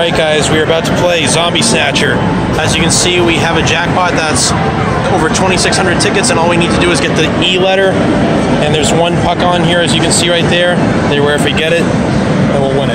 Alright guys, we are about to play Zombie Snatcher. As you can see, we have a jackpot that's over 2,600 tickets, and all we need to do is get the E letter. And there's one puck on here, as you can see right there. They were, if we get it, and we'll win.